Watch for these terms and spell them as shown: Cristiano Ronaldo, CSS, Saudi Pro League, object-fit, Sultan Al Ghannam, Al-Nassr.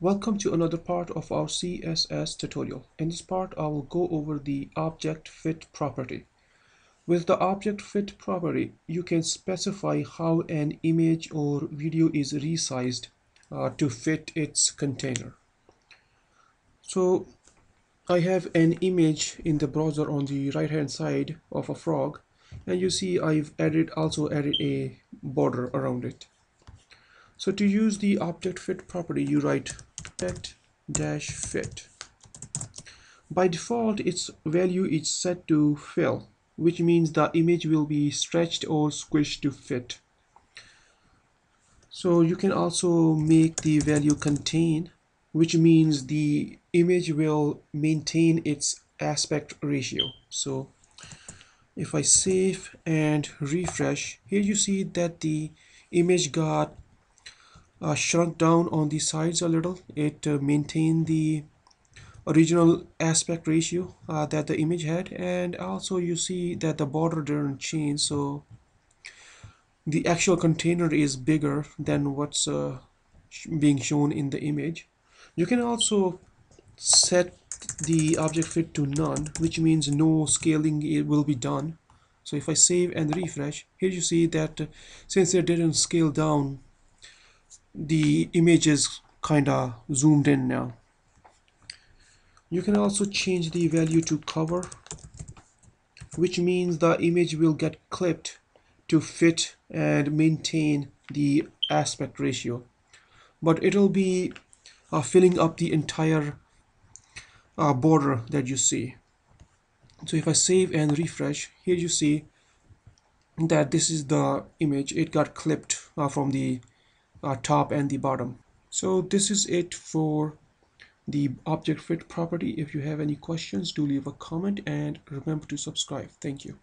Welcome to another part of our CSS tutorial. In this part, I will go over the object fit property. With the object fit property, you can specify how an image or video is resized to fit its container. So I have an image in the browser on the right hand side of a frog, and you see I've also added a border around it. So to use the object fit property, you write object-fit. By default, its value is set to fill, which means the image will be stretched or squished to fit. So you can also make the value contain, which means the image will maintain its aspect ratio. So if I save and refresh, here you see that the image got shrunk down on the sides a little. It maintained the original aspect ratio that the image had, and also you see that the border didn't change, so the actual container is bigger than what's being shown in the image. You can also set the object fit to none, which means no scaling will be done. So if I save and refresh, here you see that since it didn't scale down, the image is kind of zoomed in now. You can also change the value to cover, which means the image will get clipped to fit and maintain the aspect ratio, but it'll be filling up the entire border that you see. So if I save and refresh, here you see that this is the image. It got clipped from the top and the bottom. So this is it for the object fit property. If you have any questions, do leave a comment and remember to subscribe. Thank you.